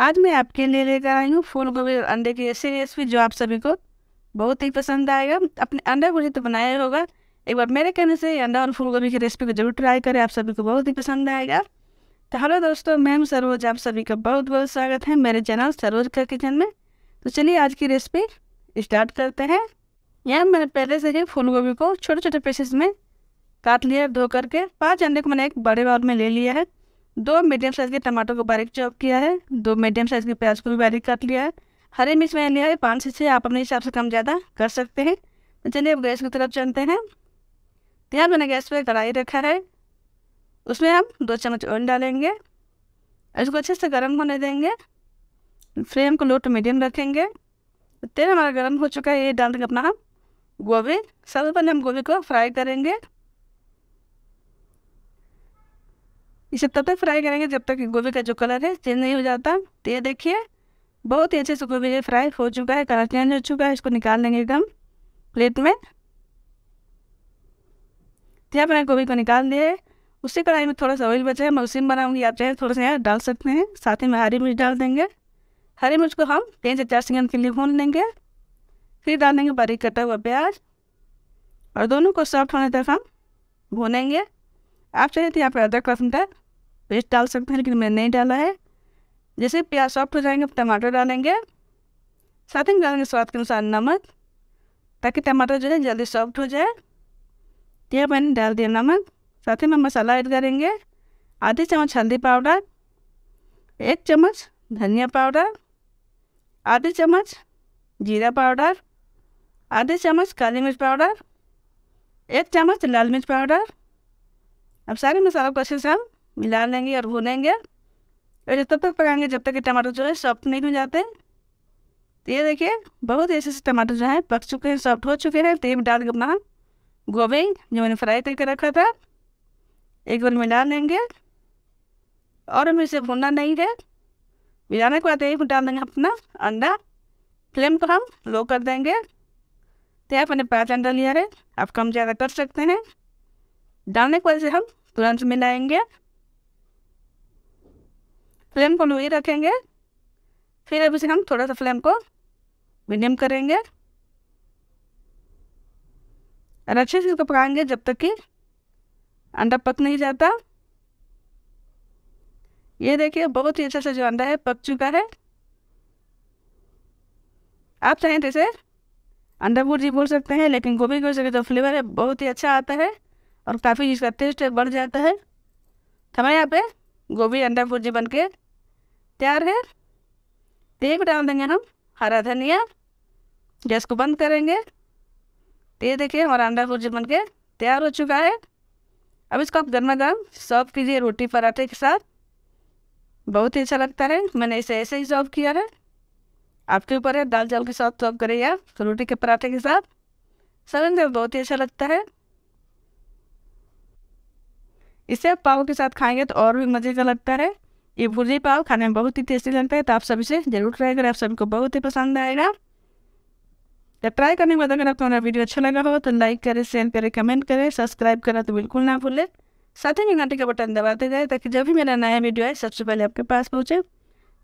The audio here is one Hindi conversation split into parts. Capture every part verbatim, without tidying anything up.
आज मैं आपके लिए लेकर आई हूँ फूल गोभी और अंडे की ऐसी रेसिपी जो आप सभी को बहुत ही पसंद आएगा। अपने अंडा भुर्जी तो बनाया होगा, एक बार मेरे कहने से अंडा और फूल गोभी की रेसिपी को जरूर ट्राई करें, आप सभी को बहुत ही पसंद आएगा। तो हेलो दोस्तों, मैं हूँ सरोज, आप सभी का बहुत बहुत स्वागत है मेरे चैनल सरोज का किचन में। तो चलिए आज की रेसिपी स्टार्ट करते हैं। यहाँ मैंने पहले से ही फूल गोभी को छोटे छोटे पीसेस में काट लिया है धो करके। पाँच अंडे को मैंने एक बड़े बाउल में ले लिया है। दो मीडियम साइज़ के टमाटर को बारीक चॉप किया है। दो मीडियम साइज़ के प्याज को भी बारीक काट लिया है। हरी मिर्च मैंने लिया है पाँच से छः, आप अपने हिसाब से कम ज़्यादा कर सकते हैं। तो चलिए अब गैस की तरफ चलते हैं। यहाँ मैंने गैस पर कढ़ाई रखा है, उसमें हम दो चम्मच ऑयल डालेंगे, इसको अच्छे से गर्म होने देंगे। फ्लेम को लो टू मीडियम रखेंगे। तेल हमारा गर्म हो चुका है, ये डाल देंगे अपना हम गोभी। सबसे पहले हम गोभी को फ्राई करेंगे। इसे तब तक फ्राई करेंगे जब तक गोभी का जो कलर है चेंज नहीं हो जाता। तो ये देखिए बहुत ही अच्छे से गोभी ये फ्राई हो चुका है, कलर चेंज हो चुका है। इसको निकाल लेंगे एकदम प्लेट में। तो यहाँ मैंने गोभी को निकाल दिया है। उसी कढ़ाई में थोड़ा सा ऑयल बचा है, मैं उसी में बनाऊँगी, आप चाहे थोड़ा सा यहाँ डाल सकते हैं। साथ ही में हरी मिर्च डाल देंगे। हरी मिर्च को हम तीन से चार सेकंड के लिए भून लेंगे। फिर डाल देंगे बारीक कटा हुआ प्याज और दोनों को सॉफ्ट होने तक हम भूनेंगे। आप चाहे तो यहाँ पर अदरक लहसुन का पेस्ट डाल सकते हैं, लेकिन मैंने नहीं डाला है। जैसे प्याज सॉफ्ट हो जाएंगे टमाटर डालेंगे, साथ ही डालेंगे स्वाद के अनुसार नमक, ताकि टमाटर जो है जल्दी सॉफ्ट हो जाए। यह मैंने डाल दिया नमक। साथ ही में मसाला ऐड करेंगे, आधे चम्मच हल्दी पाउडर, एक चम्मच धनिया पाउडर, आधे चम्मच जीरा पाउडर, आधे चम्मच काली मिर्च पाउडर, एक चम्मच लाल मिर्च पाउडर। अब सारे मसालों को अच्छे से हम मिला लेंगे और भूनेंगे और तब तक पकाएंगे जब तक कि टमाटर जो है सॉफ्ट नहीं हो जाते। तो ये देखिए बहुत ऐसे से टमाटर जो है पक चुके हैं, सॉफ्ट हो चुके हैं। तेल डाल के अपना गोभी जो मैंने फ्राई करके रखा था एक बार मिला लेंगे और हमें इसे भूनना नहीं है। मिलाने के बाद एक डाल देंगे अपना अंडा। फ्लेम को हम लो कर देंगे। तो यहाँ मैंने पाँच अंडा लिया है, आप कम ज़्यादा कर सकते हैं। डालने के बाद इसे हम तुरंत मिलाएंगे। फ्लेम को लो ही रखेंगे। फिर अब इसे हम थोड़ा सा फ्लेम को मीडियम करेंगे और अच्छे से इसको पकाएंगे जब तक कि अंडा पक नहीं जाता। ये देखिए बहुत ही अच्छा सा जो अंडा है पक चुका है। आप चाहें तो इसे अंडा भुर्जी बोल सकते हैं, लेकिन गोभी की जो तो फ्लेवर है बहुत ही अच्छा आता है और काफ़ी इसका टेस्ट बढ़ जाता है। हमारे यहाँ पे गोभी अंडा भुर्जी बनके तैयार है। तेल डाल देंगे हम हरा धनिया। गैस को बंद करेंगे। तो ये देखिए हमारा अंडा भुर्जी बनके तैयार हो चुका है। अब इसको आप गर्मा गर्म सर्व कीजिए रोटी पराठे के साथ, बहुत ही अच्छा लगता है। मैंने इसे ऐसे ही सर्व किया है, आपके ऊपर है दाल चावल के साथ सर्व करें या तो रोटी के पराठे के साथ सर्व में बहुत ही अच्छा लगता है। इसे आप पाव के साथ खाएंगे तो और भी मज़े का लगता है। ये भुर्जी पाव खाने में बहुत ही टेस्टी लगता है। तो आप सभी से जरूर ट्राई करें, आप सभी को बहुत ही पसंद आएगा। जब ट्राई करने के बाद अगर आपको हमारा वीडियो अच्छा लगा हो तो लाइक करें, शेयर करें, कमेंट करें, सब्सक्राइब करना तो बिल्कुल ना भूलें। साथ ही घंटे का बटन दबाते जाए ताकि जब भी मेरा नया वीडियो आए सबसे पहले आपके पास पहुँचे।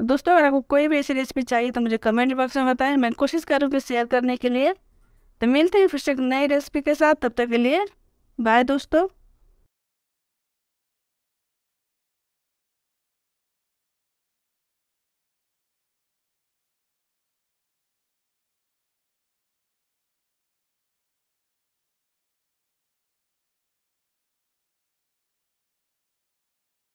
दोस्तों अगर आपको कोई भी ऐसी रेसिपी चाहिए तो मुझे कमेंट बॉक्स में बताएं, मैं कोशिश करूँगी शेयर करने के लिए। तो मिलते हैं फिर से नई रेसिपी के साथ, तब तक के लिए बाय दोस्तों।